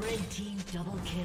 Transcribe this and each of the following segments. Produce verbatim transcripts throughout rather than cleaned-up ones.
Red team double kill.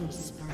Killing spree.